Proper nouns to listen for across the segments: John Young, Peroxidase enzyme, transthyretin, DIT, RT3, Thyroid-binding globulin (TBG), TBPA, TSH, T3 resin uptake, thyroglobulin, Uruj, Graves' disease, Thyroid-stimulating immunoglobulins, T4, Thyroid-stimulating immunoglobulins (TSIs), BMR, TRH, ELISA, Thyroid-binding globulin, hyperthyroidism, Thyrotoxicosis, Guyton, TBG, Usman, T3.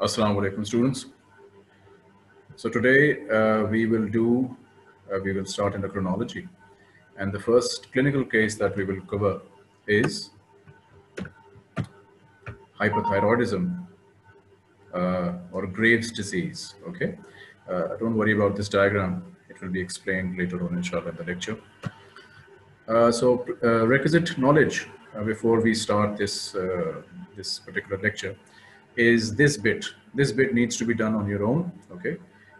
Assalamu alaikum, students. So today we will start endocrinology, and the first clinical case that we will cover is hyperthyroidism or Graves' disease. Okay, don't worry about this diagram; it will be explained later on, inshallah, in the lecture. So requisite knowledge before we start this particular lecture is this bit. This bit needs to be done on your own, okay?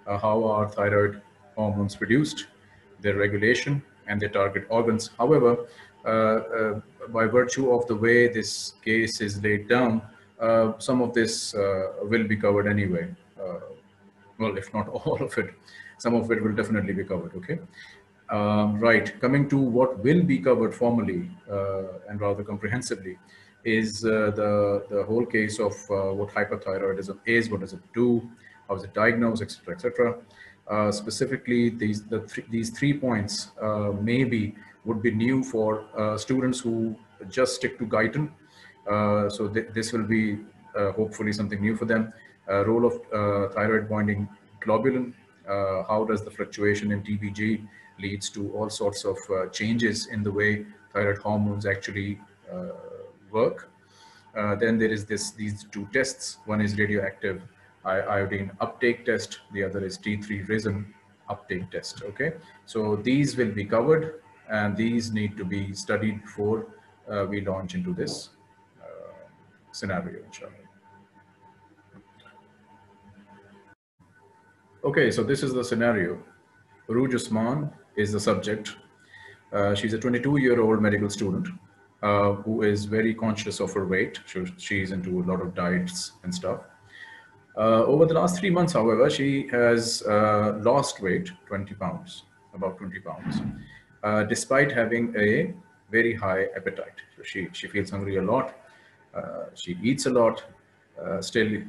How are thyroid hormones produced, their regulation, and their target organs. However, by virtue of the way this case is laid down, some of this will be covered anyway. Well, if not all of it, some of it will definitely be covered, okay? Right, coming to what will be covered formally and rather comprehensively, is the whole case of what hyperthyroidism is, what does it do, how is it diagnosed, etc., etc. Specifically, these three points maybe would be new for students who just stick to Guyton. So this will be hopefully something new for them. Role of thyroid-binding globulin. How does the fluctuation in TBG leads to all sorts of changes in the way thyroid hormones actually work. Then there is these two tests. One is radioactive iodine uptake test. The other is T3 resin uptake test. Okay, so these will be covered, and these need to be studied before we launch into this scenario, inshallah. Okay, so this is the scenario. Uruj Usman is the subject. She's a 22-year-old medical student who is very conscious of her weight. She's into a lot of diets and stuff. Over the last 3 months, however, she has lost weight, 20 pounds, about 20 pounds, despite having a very high appetite. So she feels hungry a lot. She eats a lot. Still,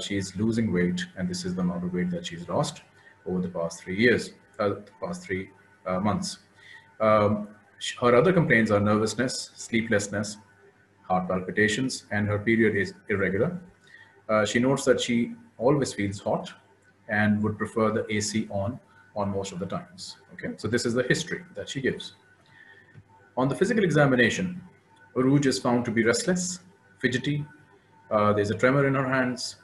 she is losing weight, and this is the amount of weight that she's lost over the past 3 years, months. Her other complaints are nervousness, sleeplessness, heart palpitations, and her period is irregular. She notes that she always feels hot and would prefer the AC on most of the times. Okay, so this is the history that she gives. On the physical examination, Uruj is found to be restless, fidgety. There's a tremor in her hands.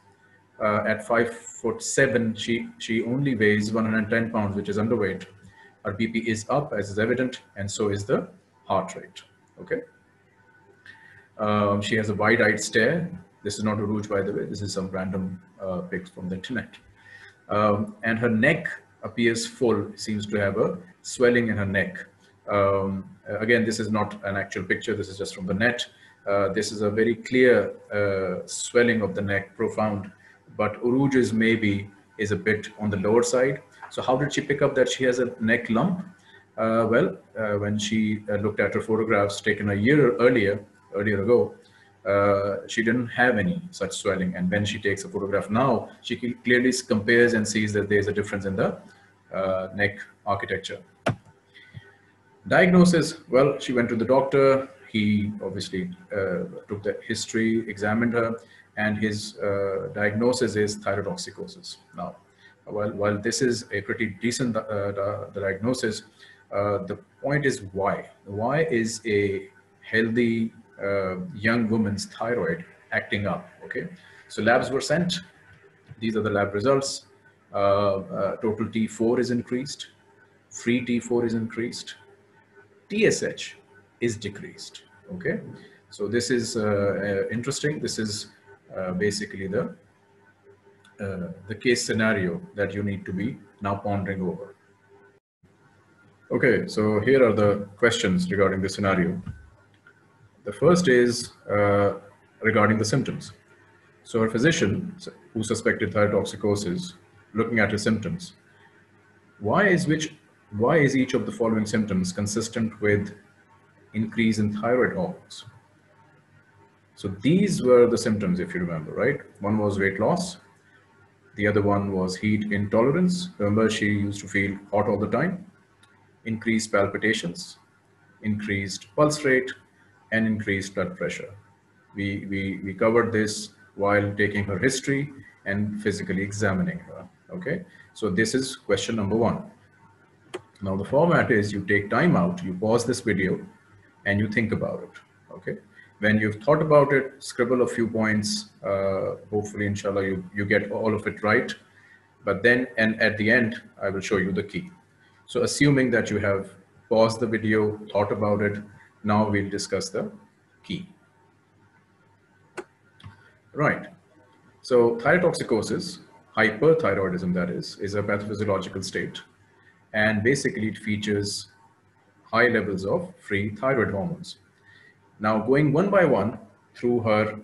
At 5'7", she only weighs 110 pounds, which is underweight. Her BP is up, as is evident, and so is the heart rate. Okay. She has a wide-eyed stare. This is not Uruj, by the way. This is some random pics from the internet. And her neck appears full. Seems to have a swelling in her neck. Again, this is not an actual picture. This is just from the net. This is a very clear swelling of the neck, profound. But Uruj's maybe is a bit on the lower side. So how did she pick up that she has a neck lump? When she looked at her photographs taken a year earlier ago, she didn't have any such swelling. And when she takes a photograph now, she clearly compares and sees that there's a difference in the neck architecture. Diagnosis, well, she went to the doctor. He obviously took the history, examined her, and his diagnosis is thyrotoxicosis. Now, while this is a pretty decent diagnosis, the point is why. Why is a healthy young woman's thyroid acting up? Okay, so labs were sent. These are the lab results. Total T4 is increased. Free T4 is increased. TSH is decreased. Okay, so this is interesting. This is basically the case scenario that you need to be now pondering over. Okay, so here are the questions regarding this scenario. The first is regarding the symptoms. So her physician, who suspected thyrotoxicosis, looking at her symptoms, why is each of the following symptoms consistent with increase in thyroid hormones? So these were the symptoms, if you remember, right? One was weight loss. The other one was heat intolerance. Remember, she used to feel hot all the time. Increased palpitations, increased pulse rate, and increased blood pressure. We covered this while taking her history and physically examining her. Okay, so this is question number one. Now the format is you take time out, you pause this video and you think about it. Okay, when you've thought about it, scribble a few points, hopefully inshallah you get all of it right, but then and at the end I will show you the key. So assuming that you have paused the video, thought about it, now we'll discuss the key. Right, so thyrotoxicosis, hyperthyroidism that is a pathophysiological state, and basically it features high levels of free thyroid hormones. Now going one by one through her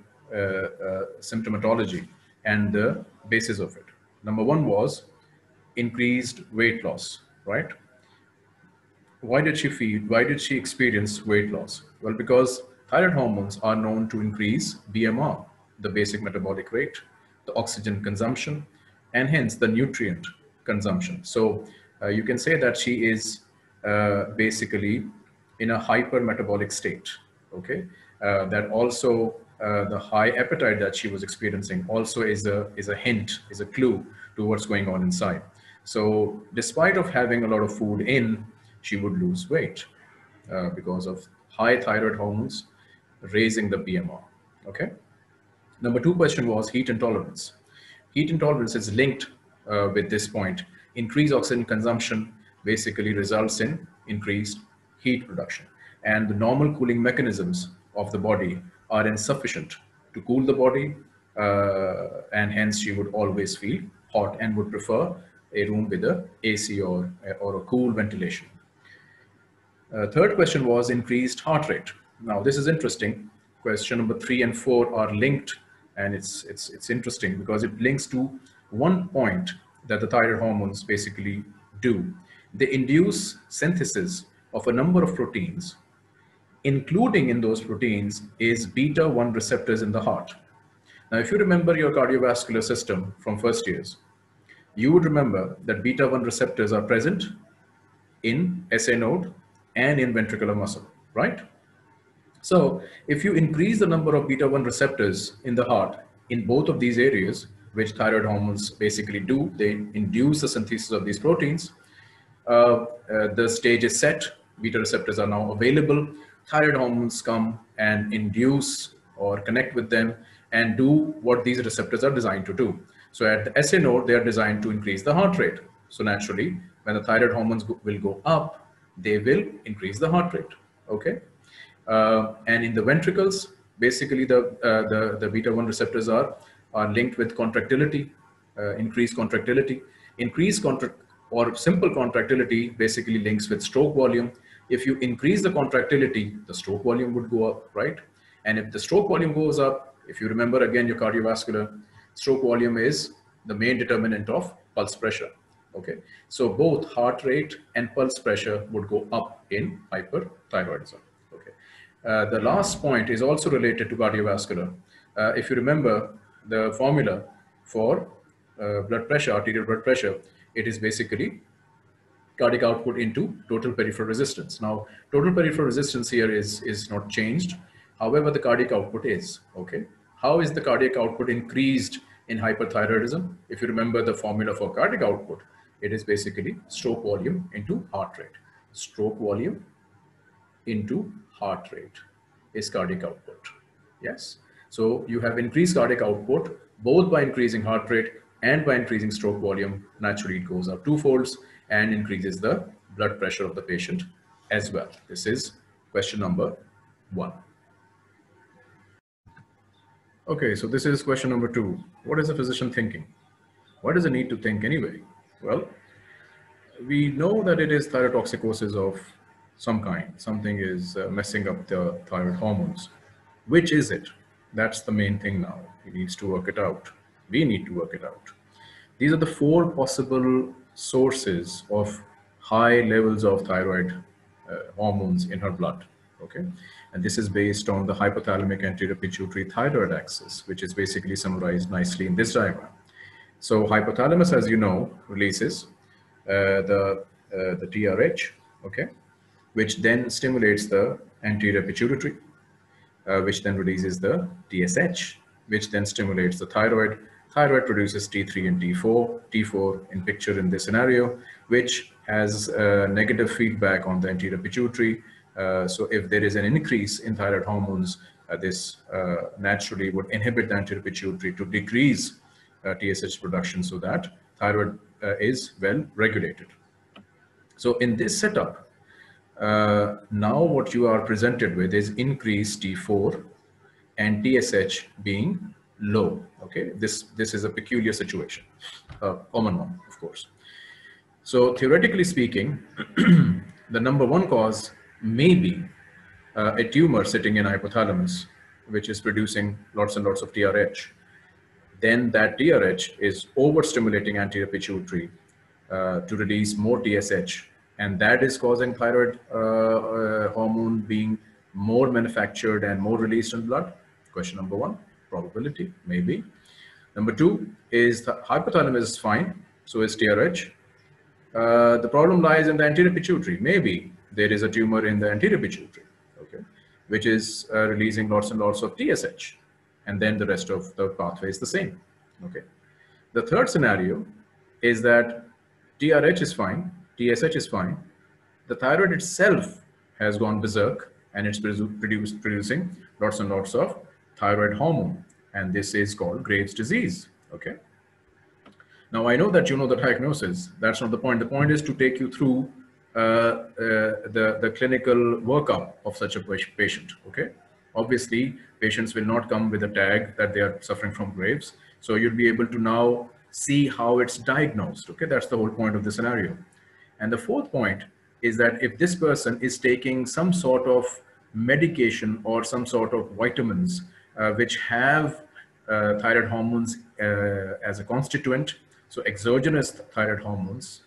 symptomatology and the basis of it. Number one was increased weight loss, right? Why did she experience weight loss? Well, because thyroid hormones are known to increase BMR, the basic metabolic rate, the oxygen consumption, and hence the nutrient consumption. So you can say that she is basically in a hyper metabolic state. Okay, that also the high appetite that she was experiencing also is a hint, is a clue to what's going on inside. So despite of having a lot of food in, she would lose weight because of high thyroid hormones raising the BMR. Okay, number two question was heat intolerance. Heat intolerance is linked with this point. Increased oxygen consumption basically results in increased heat production, and the normal cooling mechanisms of the body are insufficient to cool the body, and hence she would always feel hot and would prefer a room with a AC or a cool ventilation. Third question was increased heart rate. Now this is interesting. Question number 3 and 4 are linked, and it's interesting because it links to one point that the thyroid hormones basically do. They induce synthesis of a number of proteins, including in those proteins is beta-1 receptors in the heart. Now, if you remember your cardiovascular system from first years, you would remember that beta-1 receptors are present in SA node and in ventricular muscle, right? So if you increase the number of beta-1 receptors in the heart in both of these areas, which thyroid hormones basically do, they induce the synthesis of these proteins. The stage is set, beta receptors are now available, thyroid hormones come and induce or connect with them and do what these receptors are designed to do. So at the SA node, they are designed to increase the heart rate. So naturally, when the thyroid hormones will go up, they will increase the heart rate, okay? And in the ventricles, basically the beta-1 receptors are linked with contractility, increased contractility. Increased simple contractility basically links with stroke volume. If you increase the contractility, the stroke volume would go up, right? And if the stroke volume goes up, if you remember again your cardiovascular, stroke volume is the main determinant of pulse pressure, okay? So both heart rate and pulse pressure would go up in hyperthyroidism, okay? The last point is also related to cardiovascular. If you remember, the formula for blood pressure, arterial blood pressure, it is basically cardiac output into total peripheral resistance. Now, total peripheral resistance here is not changed. However, the cardiac output is, okay. How is the cardiac output increased in hyperthyroidism? If you remember the formula for cardiac output, it is basically stroke volume into heart rate. Stroke volume into heart rate is cardiac output, yes. So you have increased cardiac output both by increasing heart rate and by increasing stroke volume. Naturally, it goes up twofolds and increases the blood pressure of the patient as well. This is question number 1. Okay, so this is question number 2. What is the physician thinking? Why does it need to think anyway? Well, we know that it is thyrotoxicosis of some kind. Something is messing up the thyroid hormones. Which is it? That's the main thing now. He needs to work it out. We need to work it out. These are the 4 possible sources of high levels of thyroid hormones in her blood. Okay, and this is based on the hypothalamic anterior pituitary thyroid axis, which is basically summarized nicely in this diagram. So hypothalamus, as you know, releases the TRH, okay, which then stimulates the anterior pituitary, which then releases the TSH, which then stimulates the thyroid. Thyroid produces T3 and T4, T4 in picture in this scenario, which has negative feedback on the anterior pituitary. So if there is an increase in thyroid hormones, this naturally would inhibit the anterior pituitary to decrease TSH production so that thyroid is well regulated. So in this setup, now what you are presented with is increased T4 and TSH being low. Okay, this is a peculiar situation, a common one, of course. So theoretically speaking, the number one cause may be a tumor sitting in hypothalamus, which is producing lots and lots of TRH. Then that TRH is overstimulating anterior pituitary to release more TSH, and that is causing thyroid hormone being more manufactured and more released in blood. Question number one, probability, maybe. Number two is the hypothalamus is fine, so is TRH. The problem lies in the anterior pituitary. Maybe there is a tumor in the anterior pituitary, okay, which is releasing lots and lots of TSH, and then the rest of the pathway is the same. Okay. The third scenario is that TRH is fine, TSH is fine, the thyroid itself has gone berserk and it's producing lots and lots of thyroid hormone, and this is called Graves' disease. Okay. Now I know that you know the diagnosis. That's not the point. The point is to take you through the clinical workup of such a patient. Okay. Obviously, patients will not come with a tag that they are suffering from Graves. So you'll be able to now see how it's diagnosed. Okay. That's the whole point of the scenario. And the fourth point is that if this person is taking some sort of medication or some sort of vitamins which have thyroid hormones as a constituent, so exogenous thyroid hormones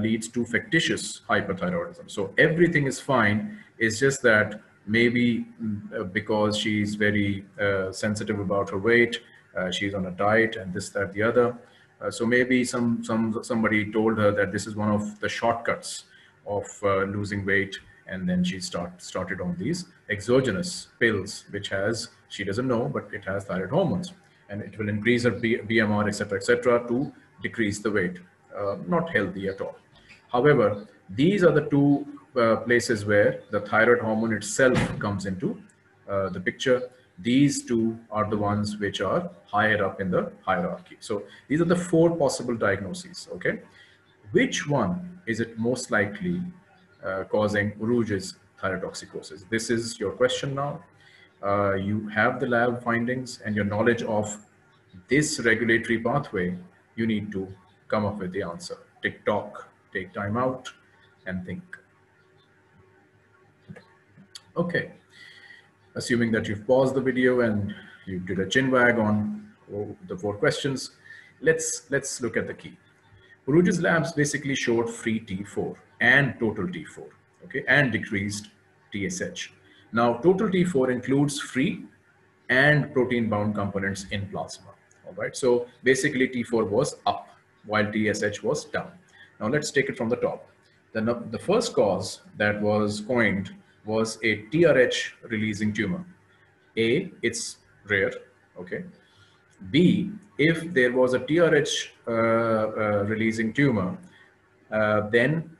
leads to fictitious hyperthyroidism. So everything is fine. It's just that maybe because she's very sensitive about her weight, she's on a diet and this, that, the other. So maybe somebody told her that this is one of the shortcuts of losing weight, and then she started on these exogenous pills, which has, she doesn't know, but it has thyroid hormones, and it will increase her BMR, et cetera, to decrease the weight. Not healthy at all. However, these are the two places where the thyroid hormone itself comes into the picture. These two are the ones which are higher up in the hierarchy. So these are the four possible diagnoses. Okay, which one is it most likely causing Uruj's thyrotoxicosis? This is your question now. You have the lab findings and your knowledge of this regulatory pathway. You need to come up with the answer. Take time out and think. Okay. Assuming that you've paused the video and you did a chin wag on the four questions, let's look at the key. Uruj's labs basically showed free T4 and total T4, okay, and decreased TSH. Now, total T4 includes free and protein-bound components in plasma. All right, so basically T4 was up while TSH was down. Now let's take it from the top. The first cause that was coined was a TRH releasing tumor. A, it's rare, okay. B, if there was a TRH releasing tumor, then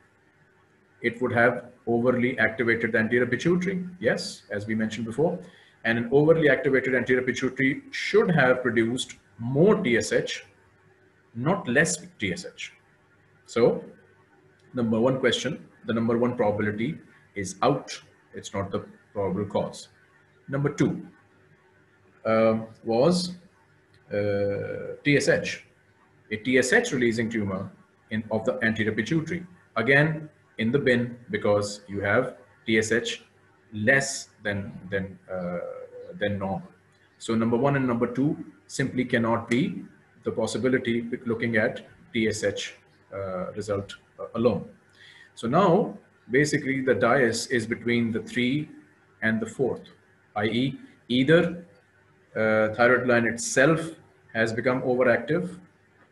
it would have overly activated the anterior pituitary, yes, as we mentioned before. And an overly activated anterior pituitary should have produced more TSH, not less TSH. So, number one question, the number one probability is out. It's not the probable cause. Number two was TSH, a TSH releasing tumor of the anterior pituitary. Again, in the bin, because you have TSH less than normal. So number one and number two simply cannot be the possibility looking at TSH result alone. So now, basically the bias is between the three and the fourth, i.e. either thyroid gland itself has become overactive,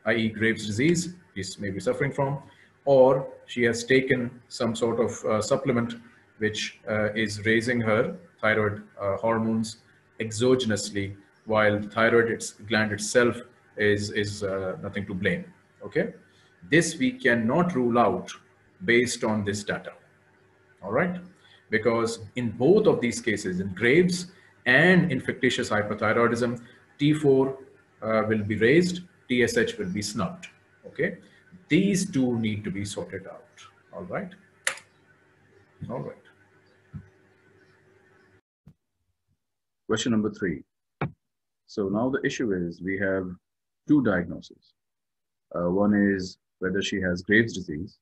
i.e. Graves' disease, is maybe suffering from, or she has taken some sort of supplement which is raising her thyroid hormones exogenously while the thyroid gland itself is nothing to blame. Okay, this we cannot rule out based on this data. All right, because in both of these cases, in Graves and in fictitious hyperthyroidism, T4 will be raised, TSH will be snubbed. Okay, these two need to be sorted out. All right. All right. Question number 3. So now the issue is we have two diagnoses. One is whether she has Graves' disease,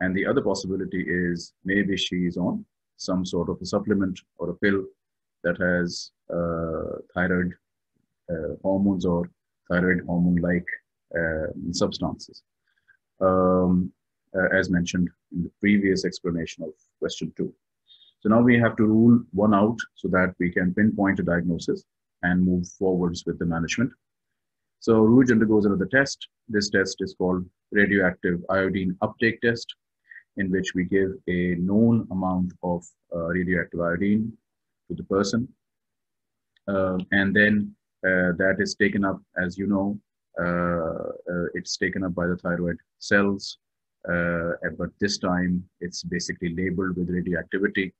and the other possibility is maybe she is on some sort of a supplement or a pill that has thyroid hormones or thyroid hormone-like substances, as mentioned in the previous explanation of question 2. So now we have to rule one out so that we can pinpoint a diagnosis and move forwards with the management. So Uruj undergoes another test. This test is called radioactive iodine uptake test, in which we give a known amount of radioactive iodine to the person. And then that is taken up, as you know, it's taken up by the thyroid cells, but this time it's basically labeled with radioactivity.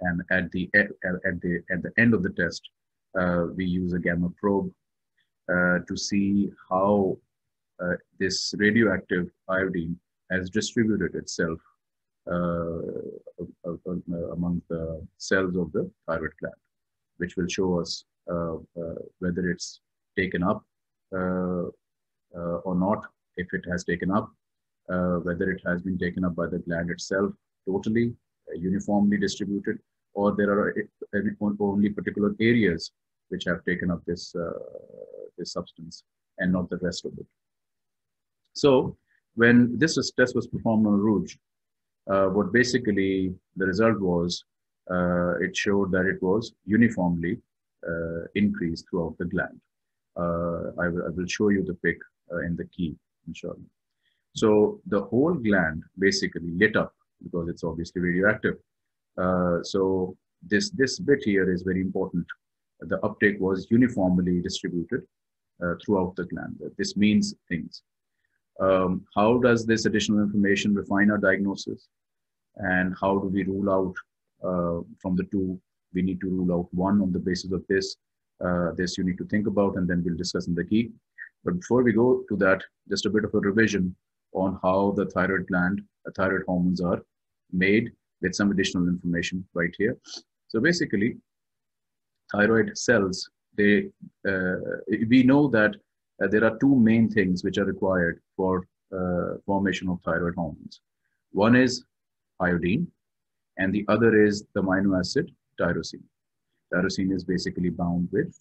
And at the end of the test, we use a gamma probe to see how this radioactive iodine has distributed itself among the cells of the thyroid gland, which will show us whether it's taken up or not, if it has taken up, whether it has been taken up by the gland itself totally, uniformly distributed, or there are only particular areas which have taken up this, this substance and not the rest of it. So when this test was performed on Uruj, what basically the result was, it showed that it was uniformly increased throughout the gland. I will show you the pic in the key, inshallah. So the whole gland basically lit up because it's obviously radioactive. So this bit here is very important. The uptake was uniformly distributed throughout the gland. This means things. How does this additional information refine our diagnosis? And how do we rule out from the two? We need to rule out one on the basis of this. This you need to think about, and then we'll discuss in the key. But before we go to that, just a bit of a revision on how the thyroid gland, thyroid hormones are made with some additional information right here. So basically, thyroid cells, we know that there are two main things which are required for formation of thyroid hormones. One is iodine, and the other is the amino acid tyrosine. Tyrosine is basically bound with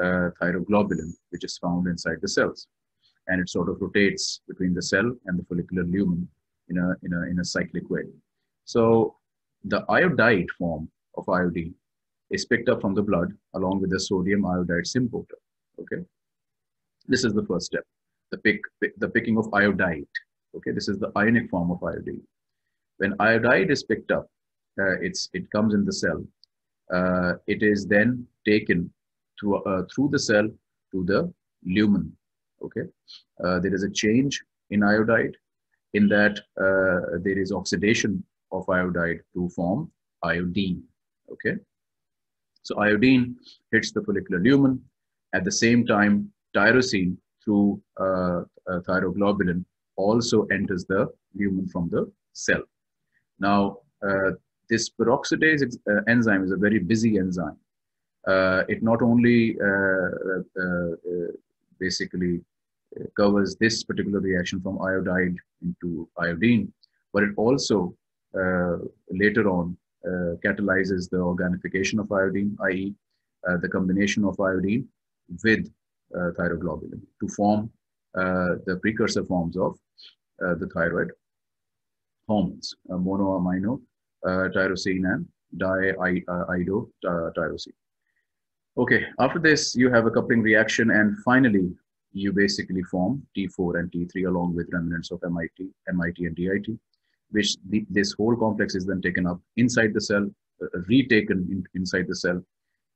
thyroglobulin, which is found inside the cells, and it sort of rotates between the cell and the follicular lumen in a cyclic way. So the iodide form of iodine is picked up from the blood along with the sodium iodide symporter. Okay, this is the first step, the picking of iodide. Okay, this is the ionic form of iodine. When iodide is picked up, it comes in the cell. It is then taken through the cell to the lumen. Okay, there is a change in iodide, in that there is oxidation of iodide to form iodine. Okay, so iodine hits the follicular lumen. At the same time, tyrosine through thyroglobulin also enters the lumen from the cell. Now, this peroxidase enzyme is a very busy enzyme. It not only basically covers this particular reaction from iodide into iodine, but it also later on catalyzes the organification of iodine, i.e. The combination of iodine with thyroglobulin to form the precursor forms of the thyroid hormones, monoamino tyrosine and diiodotyrosine. Okay, after this you have a coupling reaction, and finally you basically form T4 and T3 along with remnants of MIT and DIT, which this whole complex is then taken up inside the cell, retaken inside the cell,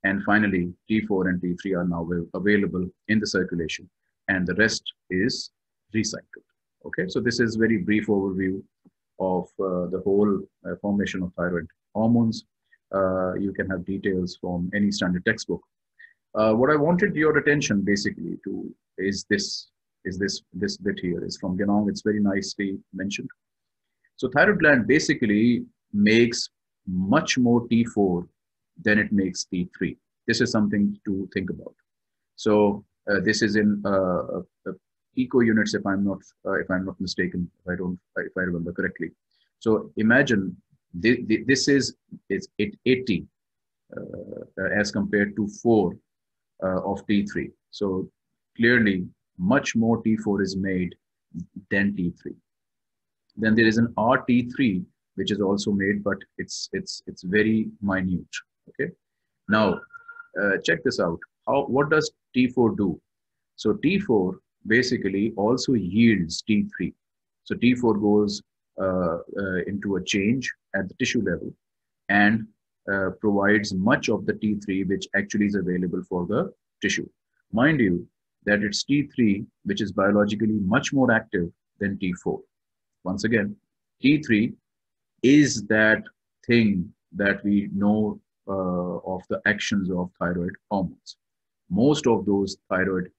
And finally, T4 and T3 are now available in the circulation, and the rest is recycled. Okay, so this is very brief overview of the whole formation of thyroid hormones. You can have details from any standard textbook. What I wanted your attention basically to is this bit here. Is from Genong. It's very nicely mentioned. So thyroid gland basically makes much more T4 than it makes T3. This is something to think about. So this is in eco units, if I'm not mistaken, if I remember correctly. So imagine this is 80 as compared to 4 of T3. So clearly, much more T4 is made than T3. Then there is an RT3 which is also made, but it's very minute. Okay, now check this out. What does T4 do? So T4 basically also yields T3. So T4 goes into a change at the tissue level and provides much of the T3 which actually is available for the tissue. Mind you that it's T3 which is biologically much more active than T4. Once again, T3 is that thing that we know of the actions of thyroid hormones. Most of those thyroid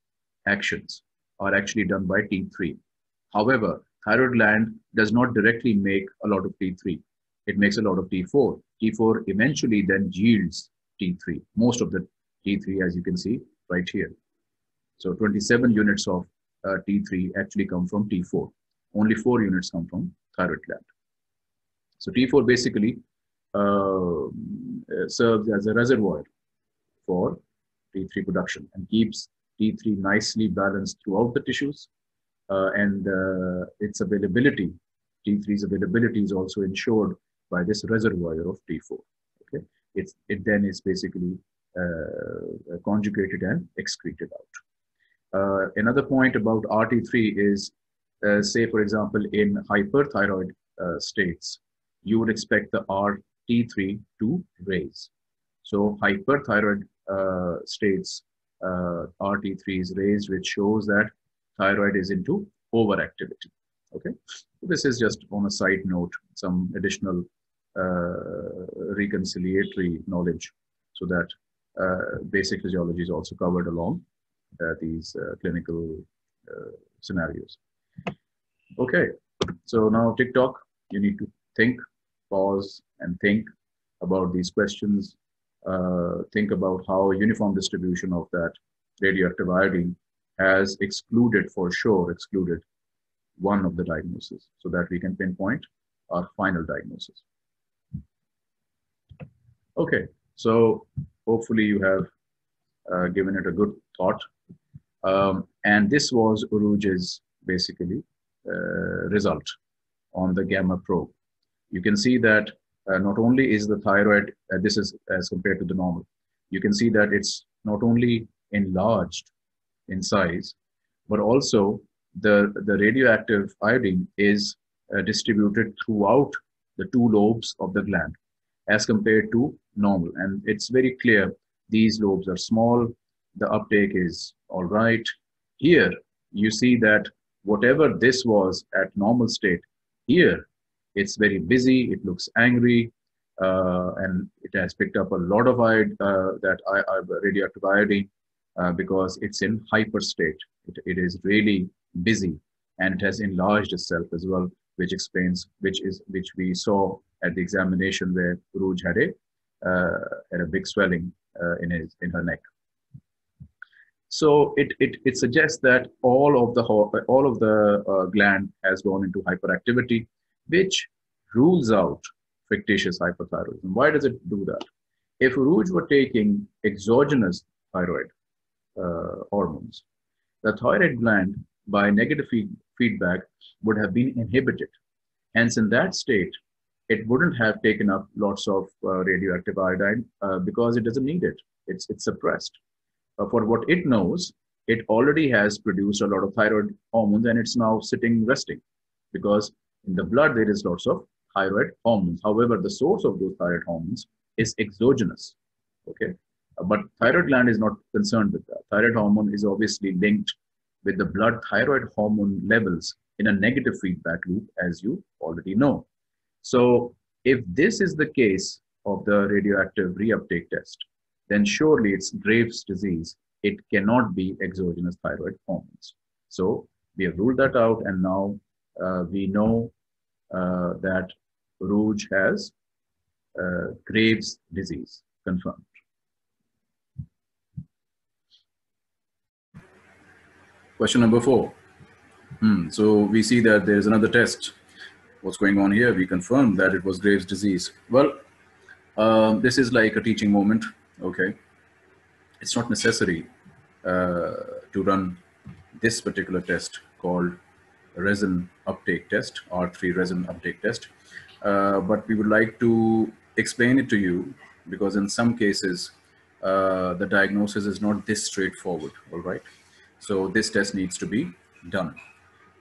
actions are actually done by T3. However, thyroid gland does not directly make a lot of T3. It makes a lot of T4. T4 eventually then yields T3. Most of the T3, as you can see right here. So 27 units of T3 actually come from T4. Only 4 units come from thyroid gland. So T4 basically serves as a reservoir for T3 production and keeps T3 nicely balanced throughout the tissues, and its availability, T3's availability, is also ensured by this reservoir of T4. Okay, it then is basically conjugated and excreted out. Another point about RT3 is, say for example, in hyperthyroid states, you would expect the RT3 to raise. So hyperthyroid states, RT3 is raised, which shows that thyroid is into overactivity. Okay, so this is just on a side note, some additional reconciliatory knowledge, so that basic physiology is also covered along these clinical scenarios. Okay, so now TikTok, you need to think, pause and think about these questions. Think about how uniform distribution of that radioactive iodine has excluded, for sure excluded, one of the diagnoses, so that we can pinpoint our final diagnosis. Okay, so hopefully you have given it a good thought. And this was Uruj's basically result on the gamma probe. You can see that not only is the thyroid, this is as compared to the normal, you can see that it's not only enlarged in size, but also the radioactive iodine is distributed throughout the 2 lobes of the gland as compared to normal. And it's very clear, these lobes are small, the uptake is all right. Here, you see that whatever this was at normal state, here, it's very busy, it looks angry, and it has picked up a lot of radioactive iodine because it's in hyper state. It is really busy, and it has enlarged itself as well, which explains, which we saw at the examination where Uruj had a big swelling in her neck. So it suggests that all of the gland has gone into hyperactivity, which rules out fictitious hyperthyroidism. Why does it do that? If Uruj were taking exogenous thyroid hormones, the thyroid gland, by negative feedback, would have been inhibited. Hence, in that state, it wouldn't have taken up lots of radioactive iodine because it doesn't need it. It's suppressed. For what it knows, it already has produced a lot of thyroid hormones, and it's now sitting resting, because in the blood, there is lots of thyroid hormones. However, the source of those thyroid hormones is exogenous. Okay, But thyroid gland is not concerned with that. Thyroid hormone is obviously linked with the blood thyroid hormone levels in a negative feedback loop, as you already know. So if this is the case of the radioactive reuptake test, then surely it's Graves' disease. It cannot be exogenous thyroid hormones. So we have ruled that out, and now we know that Uruj has Graves' disease confirmed. Question number 4. So we see that there is another test. What's going on here? We confirmed that it was Graves' disease. Well, this is like a teaching moment. Okay, it's not necessary to run this particular test called resin uptake test, R3 resin uptake test. But we would like to explain it to you, because in some cases the diagnosis is not this straightforward. All right. So this test needs to be done.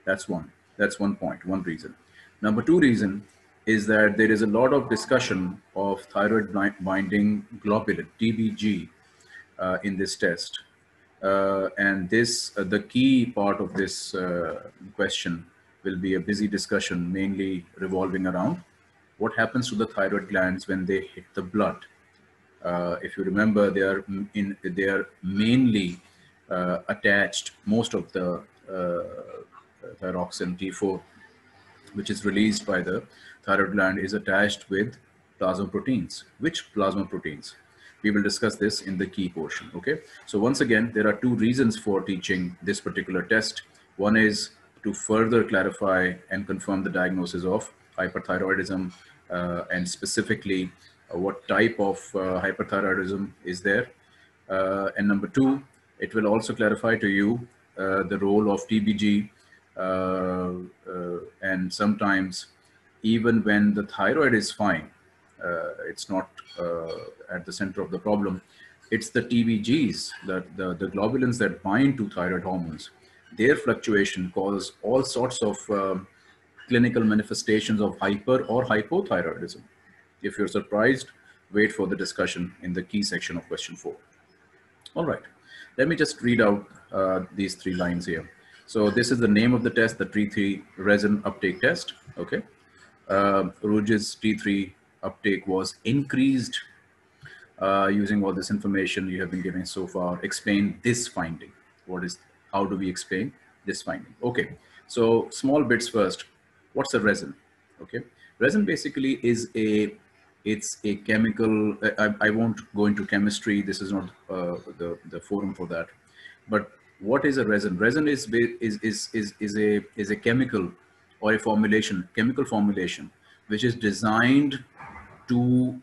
That's one reason. Number 2 reason is that there is a lot of discussion of thyroid-binding globulin, TBG, in this test. And this, the key part of this question will be a busy discussion, mainly revolving around what happens to the thyroid glands when they hit the blood. If you remember, they are mainly attached, most of the thyroxine T4, which is released by the thyroid gland, is attached with plasma proteins. Which plasma proteins? We will discuss this in the key portion. Okay. So once again, there are 2 reasons for teaching this particular test. One is to further clarify and confirm the diagnosis of hyperthyroidism, and specifically what type of hyperthyroidism is there. And number 2, it will also clarify to you the role of TBG, and sometimes even when the thyroid is fine, it's not at the center of the problem. It's the TBGs, the globulins that bind to thyroid hormones. Their fluctuation causes all sorts of clinical manifestations of hyper or hypothyroidism. If you're surprised, wait for the discussion in the key section of question 4. All right, let me just read out these 3 lines here. So this is the name of the test, the T3 resin uptake test. Okay, Uruj's T3 uptake was increased. Using all this information you have been giving so far, explain this finding. How do we explain this finding? Okay, so small bits first. What's a resin? Okay, resin basically is a chemical. I won't go into chemistry. This is not the forum for that. But what is a resin? Resin is a chemical or a formulation, chemical formulation, which is designed to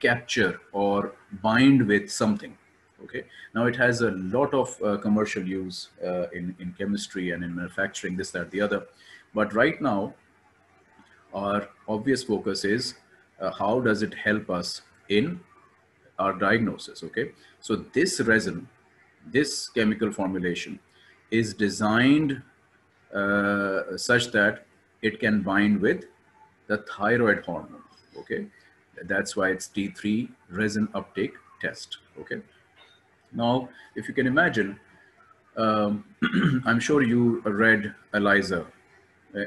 capture or bind with something. Okay. Now it has a lot of commercial use in chemistry and in manufacturing, this, that, the other. But right now, our obvious focus is how does it help us in our diagnosis? Okay. So this resin, this chemical formulation, is designed such that it can bind with the thyroid hormone. Okay, that's why it's T3 resin uptake test. Okay, now if you can imagine, I'm sure you read ELISA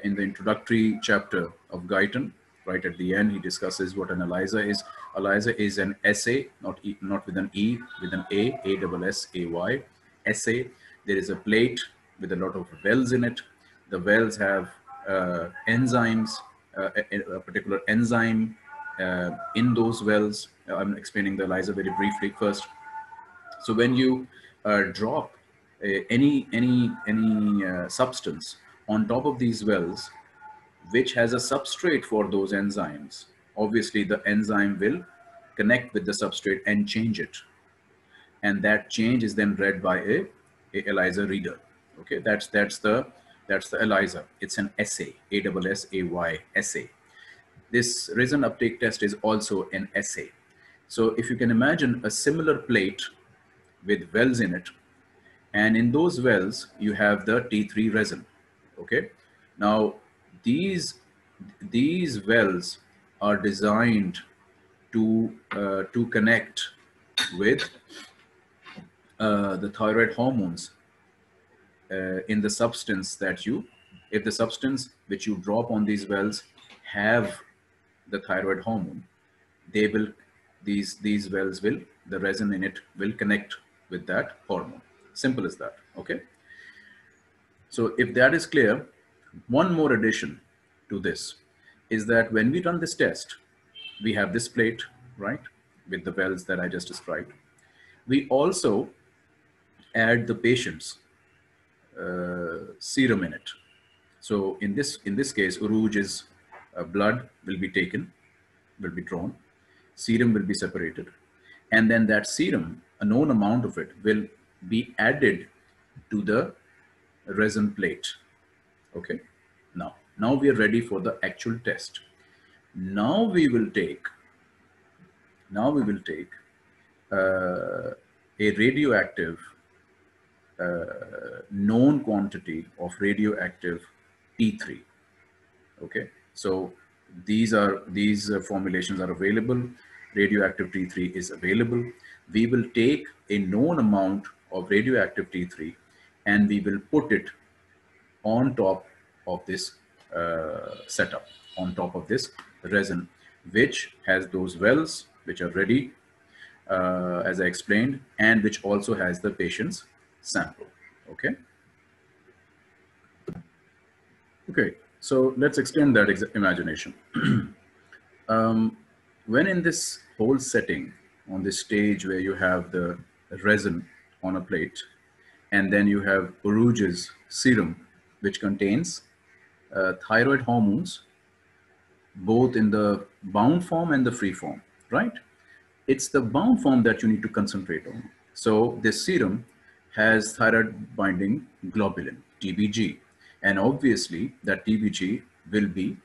in the introductory chapter of Guyton. Right at the end, he discusses what an ELISA is. ELISA is an essay, not with an E, with an A, essay. There is a plate with a lot of wells in it. The wells have enzymes, a particular enzyme in those wells. I'm explaining the ELISA very briefly first. So when you drop any substance on top of these wells, which has a substrate for those enzymes, obviously the enzyme will connect with the substrate and change it. And that change is then read by a ELISA reader. Okay, that's the ELISA. It's an assay, A-S-S-A-Y, assay. This resin uptake test is also an assay. So if you can imagine a similar plate with wells in it, and in those wells, you have the T3 resin. Okay, now, these wells are designed to connect with the thyroid hormones in the substance that you, if the substance which you drop on these wells have the thyroid hormone, they will, these wells will, the resin in it will connect with that hormone. Simple as that, okay? So if that is clear, one more addition to this is that when we run this test, we have this plate, right, with the wells that I just described. We also add the patient's serum in it. So in this case, Uruj's blood will be taken, will be drawn, serum will be separated, and then that serum, a known amount of it, will be added to the resin plate. Okay, now we are ready for the actual test. Now we will take a radioactive known quantity of radioactive T3. Okay, so these formulations are available. Radioactive T3 is available. We will take a known amount of radioactive T3 and we will put it on top of this setup, on top of this resin, which has those wells which are ready, as I explained, and which also has the patient's sample. Okay. Okay, so let's extend that imagination. When in this whole setting, on this stage where you have the resin on a plate, and then you have Uruj's serum, which contains thyroid hormones, both in the bound form and the free form, right? It's the bound form that you need to concentrate on. So this serum has thyroid-binding globulin, TBG. And obviously that TBG will be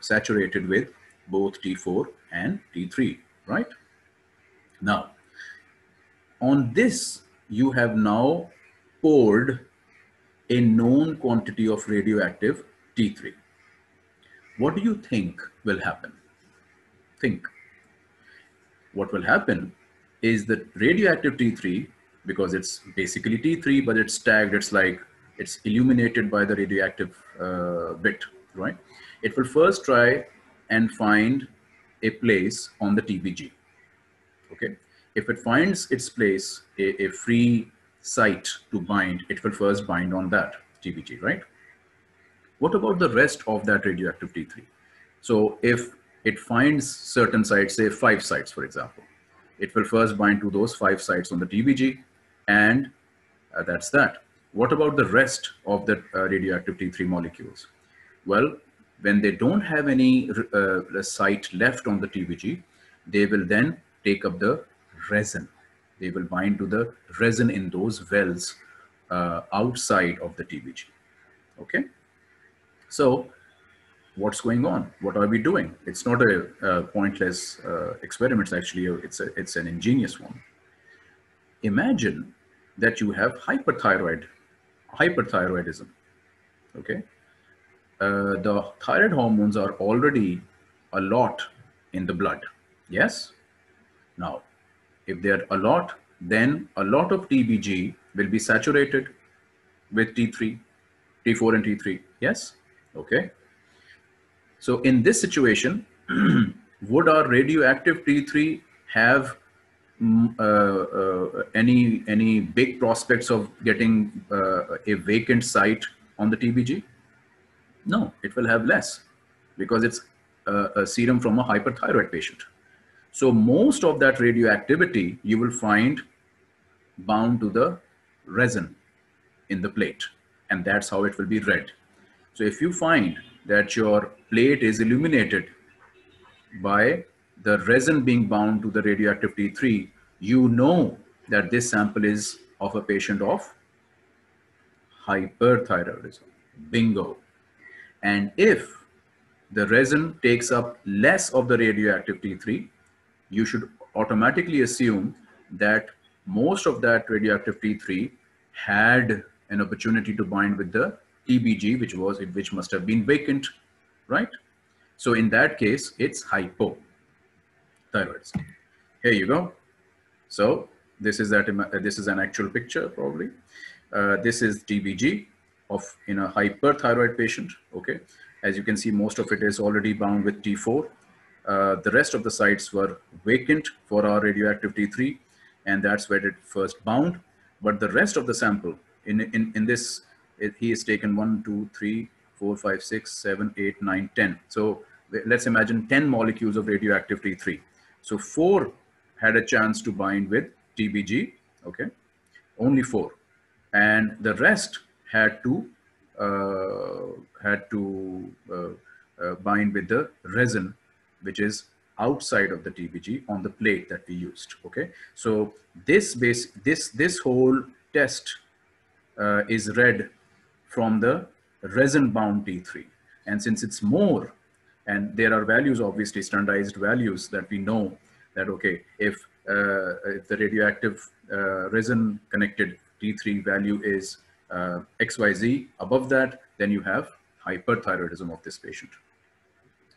saturated with both T4 and T3, right? Now, on this, you have now poured a known quantity of radioactive T3. What do you think will happen? Think. What will happen is that radioactive T3, because it's basically T3, but it's tagged, it's like, it's illuminated by the radioactive bit, right? It will first try and find a place on the TBG, okay? If it finds its place, a free site to bind, it will first bind on that TBG, right? What about the rest of that radioactive T3? So if it finds certain sites, say 5 sites, for example, it will first bind to those 5 sites on the TBG, and that's that. What about the rest of the radioactive T3 molecules? Well, when they don't have any site left on the TBG, they will then take up the resin. They will bind to the resin in those wells outside of the TBG, okay? So what's going on? What are we doing? It's not a pointless experiment, actually, it's an ingenious one. Imagine that you have hyperthyroidism, okay? The thyroid hormones are already a lot in the blood, yes? Now, if they are a lot, then a lot of TBG will be saturated with T4 and T3, yes? Okay. So in this situation, would our radioactive T3 have any big prospects of getting a vacant site on the TBG? No, it will have less because it's a serum from a hyperthyroid patient. So most of that radioactivity you will find bound to the resin in the plate, and that's how it will be read. So if you find that your plate is illuminated by the resin being bound to the radioactive T3, you know that this sample is of a patient of hyperthyroidism. Bingo. And if the resin takes up less of the radioactive T3, you should automatically assume that most of that radioactive T3 had an opportunity to bind with the TBG, which must have been vacant, right? So in that case, it's hypothyroidism. Here you go. So this is that. This is an actual picture probably. This is TBG of in a hyperthyroid patient. Okay, as you can see, most of it is already bound with T4. The rest of the sites were vacant for our radioactive T3, and that's where it first bound. But the rest of the sample in this, he has taken 1, 2, 3, 4, 5, 6, 7, 8, 9, 10. So let's imagine 10 molecules of radioactive T3. So 4 had a chance to bind with TBG. Okay, only 4, and the rest had to bind with the resin, which is outside of the TBG on the plate that we used. Okay, so this whole test is read from the resin bound T3, and since it's more, and there are values, obviously standardized values that we know that okay, if the radioactive resin connected T3 value is XYZ above that, then you have hyperthyroidism of this patient.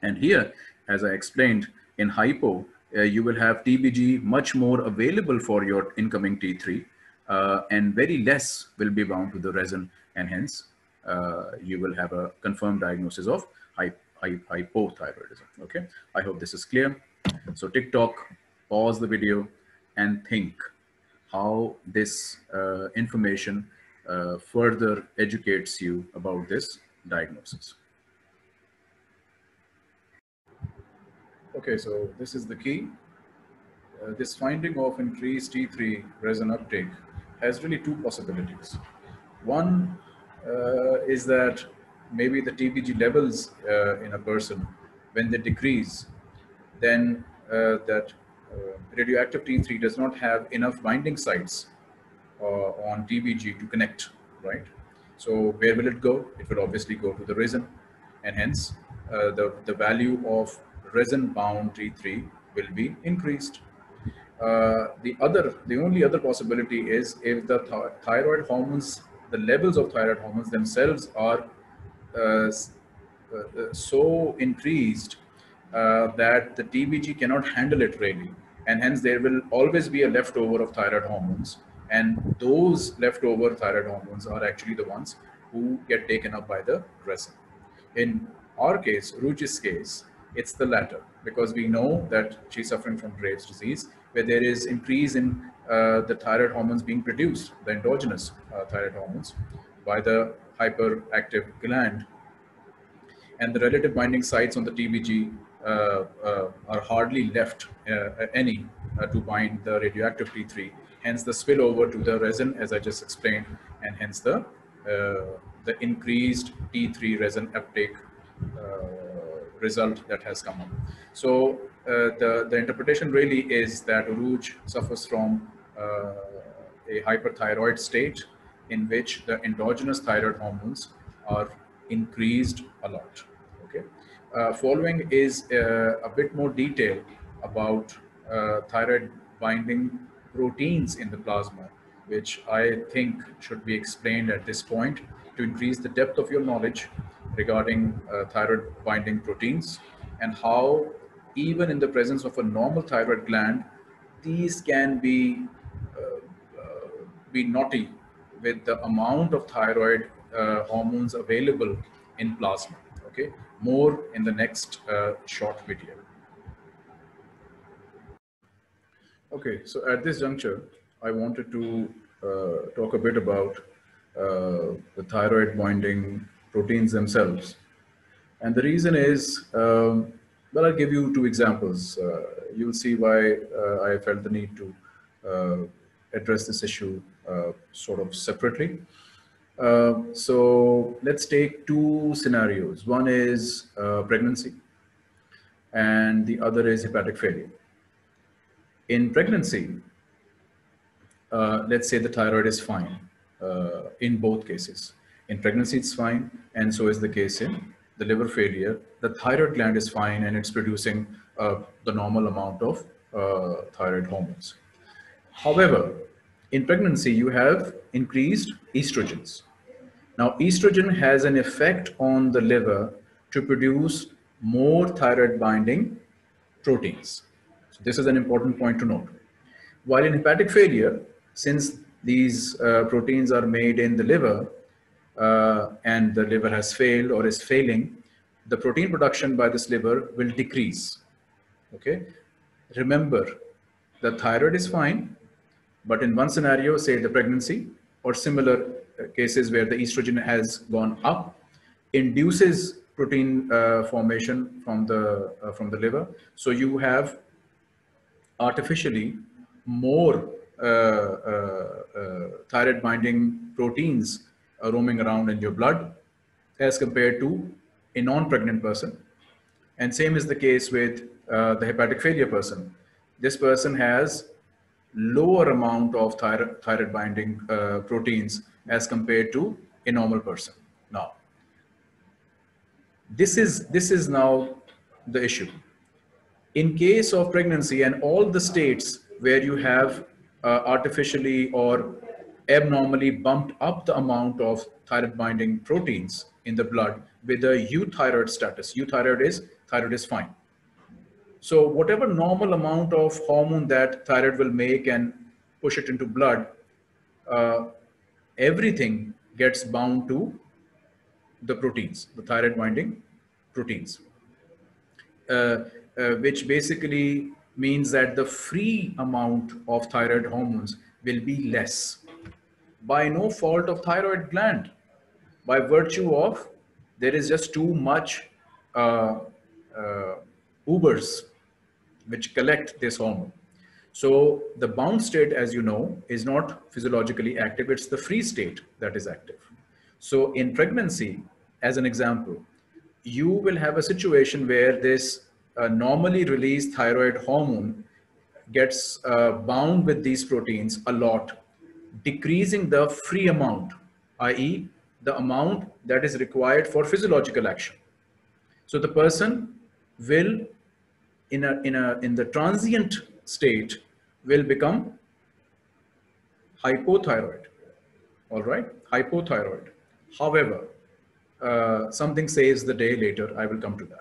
And here, as I explained, in hypo, you will have TBG much more available for your incoming T3, and very less will be bound to the resin, and hence you will have a confirmed diagnosis of hypothyroidism. Okay, I hope this is clear. So TikTok, pause the video and think how this information further educates you about this diagnosis. Okay, so this is the key. This finding of increased T3 resin uptake has really two possibilities. One is that maybe the TBG levels in a person, when they decrease, then radioactive T3 does not have enough binding sites on TBG to connect, right? So where will it go? It will obviously go to the resin, and hence the value of resin-bound T3 will be increased. The only other possibility is if the thyroid hormones, the levels of thyroid hormones themselves are so increased that the TBG cannot handle it really, and hence there will always be a leftover of thyroid hormones, and those leftover thyroid hormones are actually the ones who get taken up by the resin. In our case, Ruj's case, it's the latter, because we know that she's suffering from Graves' disease, where there is increase in the thyroid hormones being produced, the endogenous thyroid hormones, by the hyperactive gland. And the relative binding sites on the TBG are hardly left any to bind the radioactive T3, hence the spillover to the resin, as I just explained, and hence the increased T3 resin uptake result that has come up. So the interpretation really is that Uruj suffers from a hyperthyroid state in which the endogenous thyroid hormones are increased a lot. Okay. Following is a bit more detail about thyroid binding proteins in the plasma, which I think should be explained at this point to increase the depth of your knowledge regarding thyroid binding proteins, and how even in the presence of a normal thyroid gland, these can be naughty with the amount of thyroid hormones available in plasma. Okay, more in the next short video. Okay, so at this juncture, I wanted to talk a bit about the thyroid binding proteins themselves. And the reason is, well, I'll give you two examples. You'll see why I felt the need to address this issue sort of separately. So let's take two scenarios. One is pregnancy, and the other is hepatic failure. In pregnancy, let's say the thyroid is fine in both cases. In pregnancy, it's fine, and so is the case in the liver failure. The thyroid gland is fine, and it's producing the normal amount of thyroid hormones. However, in pregnancy, you have increased estrogens. Now, estrogen has an effect on the liver to produce more thyroid binding proteins. This is an important point to note. While in hepatic failure, since these proteins are made in the liver and the liver has failed or is failing, the protein production by this liver will decrease. Okay. Remember, the thyroid is fine, but in one scenario, say the pregnancy or similar cases where the estrogen has gone up, induces protein formation from the liver. So you have artificially more thyroid-binding proteins roaming around in your blood as compared to a non-pregnant person. And same is the case with the hepatic failure person. This person has lower amount of thyroid-binding proteins as compared to a normal person. Now, this is now the issue. In case of pregnancy and all the states where you have artificially or abnormally bumped up the amount of thyroid-binding proteins in the blood with a euthyroid status. Euthyroid is fine. So whatever normal amount of hormone that thyroid will make and push it into blood, everything gets bound to the proteins, the thyroid-binding proteins, which basically means that the free amount of thyroid hormones will be less by no fault of thyroid gland, by virtue of there is just too much ubers which collect this hormone. So the bound state, as you know, is not physiologically active. It's the free state that is active. So in pregnancy, as an example, you will have a situation where this normally released thyroid hormone gets bound with these proteins a lot, decreasing the free amount, i.e. the amount that is required for physiological action. So the person will, in the transient state, will become hypothyroid. All right, hypothyroid. However, something saves the day later. I will come to that.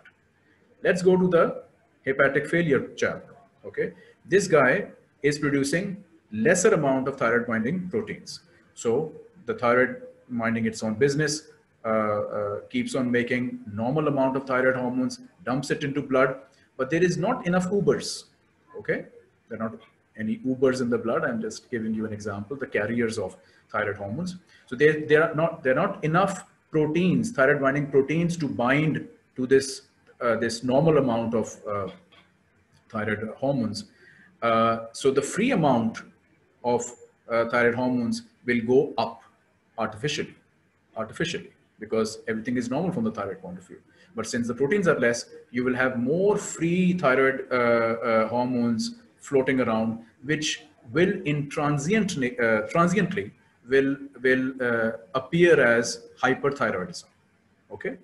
Let's go to the hepatic failure chapter. Okay, this guy is producing lesser amount of thyroid binding proteins. So the thyroid, minding its own business, keeps on making normal amount of thyroid hormones, dumps it into blood, but there is not enough ubers. Okay, there are not any ubers in the blood. I'm just giving you an example, the carriers of thyroid hormones. So there are not enough proteins, thyroid binding proteins, to bind to this this normal amount of thyroid hormones. So the free amount of thyroid hormones will go up artificially, because everything is normal from the thyroid point of view. But since the proteins are less, you will have more free thyroid hormones floating around, which will transiently will appear as hyperthyroidism. Okay.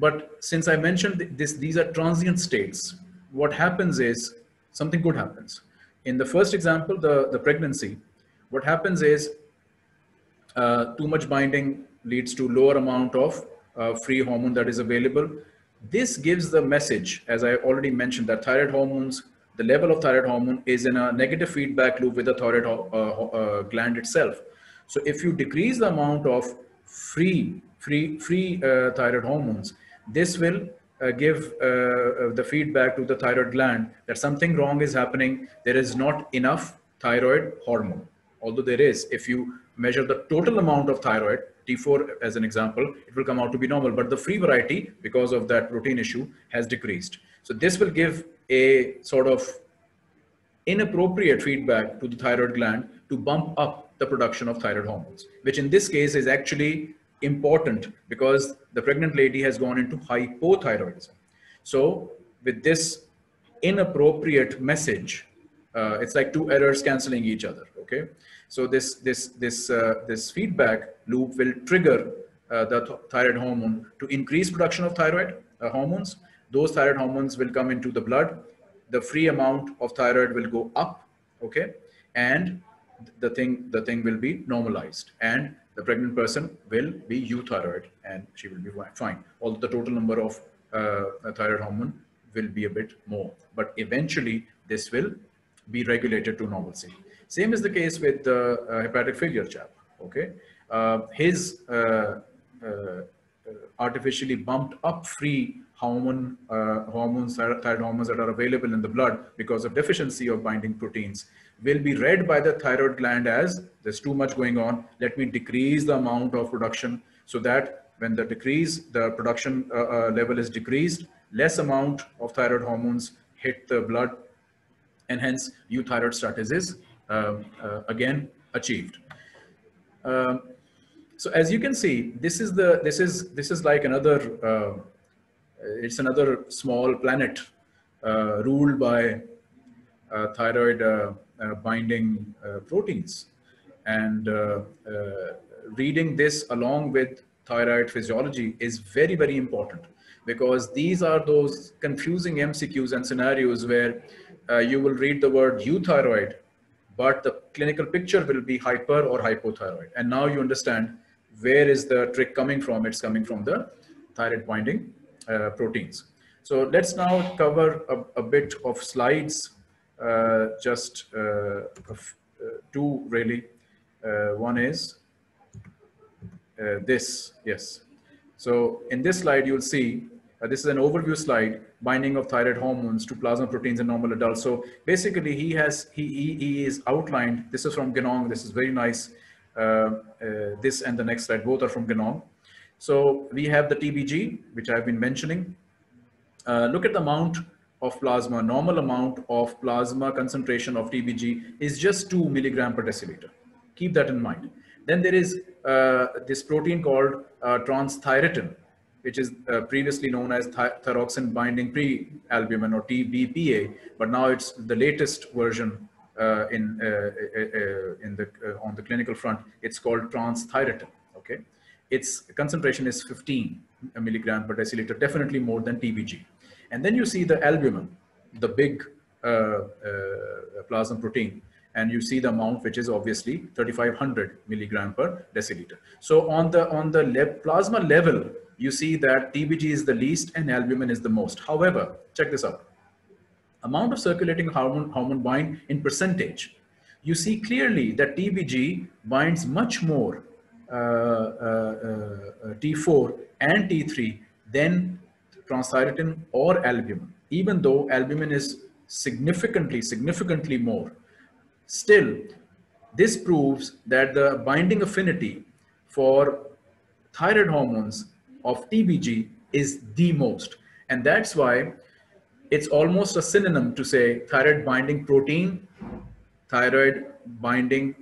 But since I mentioned these are transient states, what happens is something good happens. In the first example, the pregnancy, what happens is too much binding leads to lower amount of free hormone that is available. This gives the message, as I already mentioned, that thyroid hormones, the level of thyroid hormone is in a negative feedback loop with the thyroid gland itself. So if you decrease the amount of free thyroid hormones, this will give the feedback to the thyroid gland that something wrong is happening. There is not enough thyroid hormone. Although there is, if you measure the total amount of thyroid, T4 as an example, it will come out to be normal, but the free variety, because of that protein issue, has decreased. So this will give a sort of inappropriate feedback to the thyroid gland to bump up the production of thyroid hormones, which in this case is actually important because the pregnant lady has gone into hypothyroidism. So with this inappropriate message, it's like two errors canceling each other. Okay, so this feedback loop will trigger the thyroid hormone to increase production of thyroid hormones. Those thyroid hormones will come into the blood. The free amount of thyroid will go up. Okay, and the thing will be normalized, and the pregnant person will be euthyroid and she will be fine. Although the total number of thyroid hormone will be a bit more, but eventually this will be regulated to normalcy. Same is the case with the hepatic failure chap. Okay, his artificially bumped up free hormones, thyroid hormones that are available in the blood because of deficiency of binding proteins will be read by the thyroid gland as there's too much going on. Let me decrease the amount of production so that when the production level is decreased, less amount of thyroid hormones hit the blood, and hence euthyroid status is again achieved. So as you can see, this is like another. It's another small planet ruled by thyroid binding proteins, and reading this along with thyroid physiology is very, very important, because these are those confusing MCQs and scenarios where you will read the word euthyroid, but the clinical picture will be hyper or hypothyroid, and now you understand where is the trick coming from. It's coming from the thyroid binding proteins. So let's now cover a bit of slides, just two really. One is this, yes. So in this slide you'll see, this is an overview slide, binding of thyroid hormones to plasma proteins in normal adults. So basically he has, he is outlined, this is from Genong, this is very nice. This and the next slide, both are from Genong. So we have the TBG, which I've been mentioning. Look at the amount of plasma. Normal amount of plasma concentration of TBG is just 2 mg/dL. Keep that in mind. Then there is this protein called transthyretin, which is previously known as thyroxine-binding prealbumin, or TBPA, but now it's the latest version on the clinical front. It's called transthyretin. Okay. Its concentration is 15 mg/dL, definitely more than TBG. And then you see the albumin, the big plasma protein, and you see the amount, which is obviously 3,500 mg/dL. So on the plasma level, you see that TBG is the least and albumin is the most. However, check this out. Amount of circulating hormone bind in percentage. You see clearly that TBG binds much more T4 and T3 than transthyretin or albumin. Even though albumin is significantly more, still this proves that the binding affinity for thyroid hormones of TBG is the most, and that's why it's almost a synonym to say thyroid binding protein, thyroid binding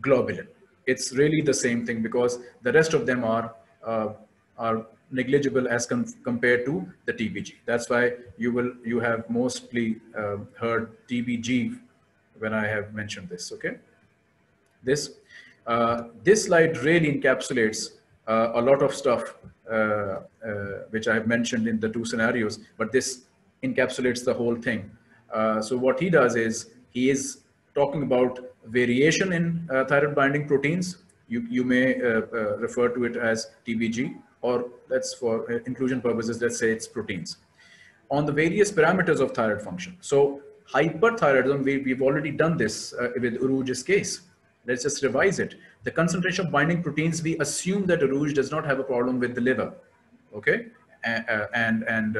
globulin. It's really the same thing, because the rest of them are negligible as compared to the TBG. That's why you have mostly heard TBG when I have mentioned this. Okay, this slide really encapsulates a lot of stuff which I have mentioned in the two scenarios, but this encapsulates the whole thing. So what he does is he is talking about variation in thyroid binding proteins. You may refer to it as TBG, or let's, for inclusion purposes, let's say it's proteins, on the various parameters of thyroid function. So hyperthyroidism, we've already done this with Uruj's case. Let's just revise it. The concentration of binding proteins, we assume that Uruj does not have a problem with the liver, okay? And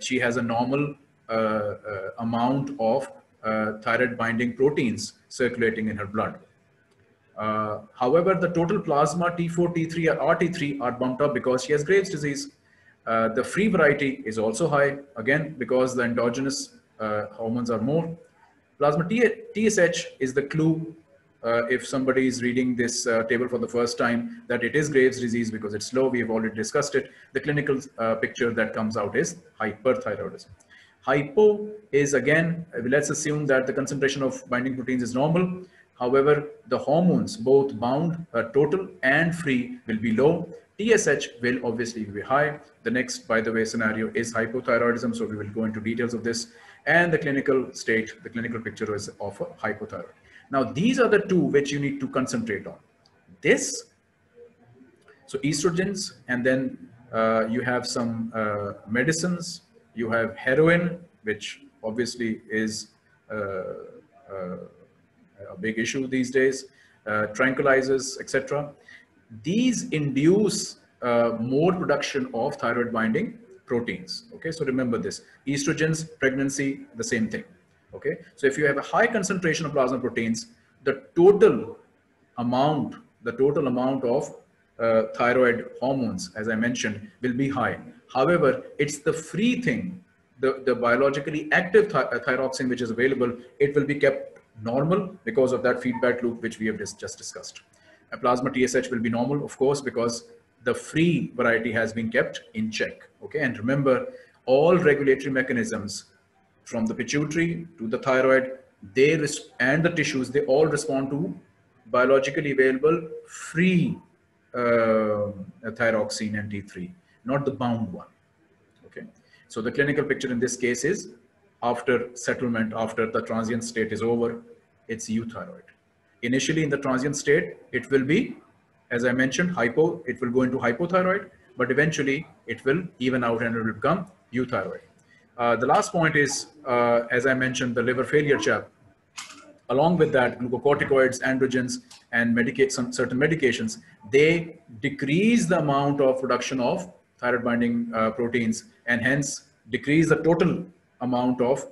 she has a normal amount of thyroid binding proteins circulating in her blood. However, the total plasma T4, T3, or RT3 are bumped up because she has Graves' disease. The free variety is also high, again, because the endogenous hormones are more. Plasma TSH is the clue, if somebody is reading this table for the first time, that it is Graves' disease because it's low. We have already discussed it. The clinical picture that comes out is hyperthyroidism. Hypo is, again, let's assume that the concentration of binding proteins is normal. However, the hormones, both bound, total and free, will be low. TSH will obviously be high. The next, by the way, scenario is hypothyroidism. So we will go into details of this. And the clinical state, the clinical picture is of hypothyroid. Now, these are the two which you need to concentrate on. This, so estrogens, and then you have some medicines, You have heroin, which obviously is a big issue these days, tranquilizers, etc. These induce more production of thyroid binding proteins. Okay, so remember this. Estrogens, pregnancy, the same thing. Okay, so if you have a high concentration of plasma proteins, the total amount of thyroid hormones, as I mentioned, will be high. However, it's the free thing, the biologically active thyroxine which is available, it will be kept normal because of that feedback loop which we have just discussed. A plasma TSH will be normal, of course, because the free variety has been kept in check. Okay, and remember, all regulatory mechanisms from the pituitary to the thyroid, and the tissues, they all respond to biologically available free thyroxine and T3, not the bound one. Okay, so the clinical picture in this case is after settlement, after the transient state is over, it's euthyroid. Initially in the transient state, it will be, as I mentioned, it will go into hypothyroid, but eventually it will even out and it will become euthyroid. The last point is, as I mentioned, the liver failure chap. Along with that, glucocorticoids, androgens, and certain medications, they decrease the amount of production of thyroid binding proteins and hence decrease the total amount of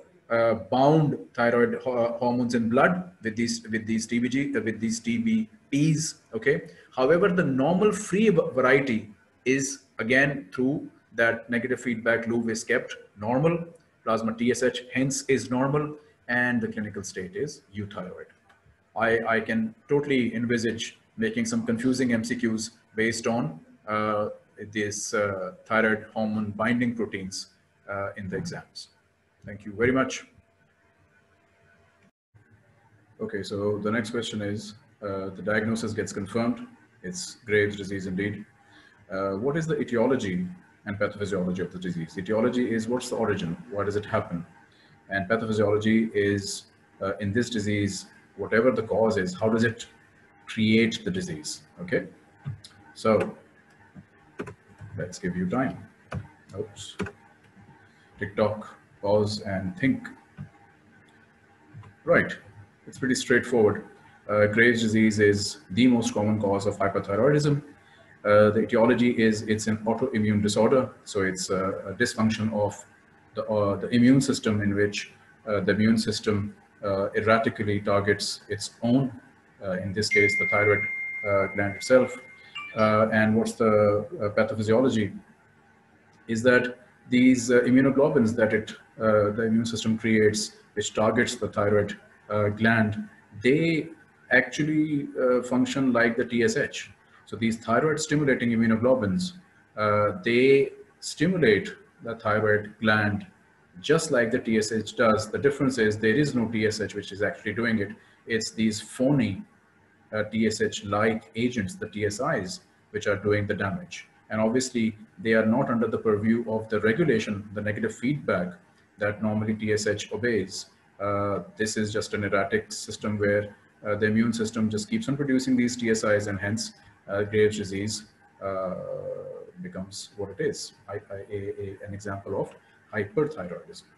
bound thyroid hormones in blood with these TBPs. Okay. However, the normal free variety is again through that negative feedback loop is kept normal. Plasma TSH hence is normal, and the clinical state is euthyroid. I can totally envisage making some confusing MCQs based on these thyroid hormone binding proteins in the exams. Thank you very much. Okay, so the next question is, the diagnosis gets confirmed. It's Graves' disease indeed. What is the etiology and pathophysiology of the disease? Etiology is what's the origin, why does it happen? And pathophysiology is, in this disease, whatever the cause is, how does it create the disease? Okay, so let's give you time. Oops. TikTok, pause and think. Right, it's pretty straightforward. Graves' disease is the most common cause of hyperthyroidism. The etiology is it's an autoimmune disorder, so it's a dysfunction of the immune system, in which the immune system erratically targets its own, in this case, the thyroid gland itself. And what's the pathophysiology is that these immunoglobulins that the immune system creates, which targets the thyroid gland, they actually function like the TSH. So these thyroid-stimulating immunoglobulins, they stimulate the thyroid gland just like the TSH does. The difference is there is no TSH which is actually doing it. It's these phony TSH-like agents, the TSIs, which are doing the damage. And obviously, they are not under the purview of the regulation, the negative feedback that normally TSH obeys. This is just an erratic system where the immune system just keeps on producing these TSIs, and hence Graves' disease becomes what it is, an example of hyperthyroidism.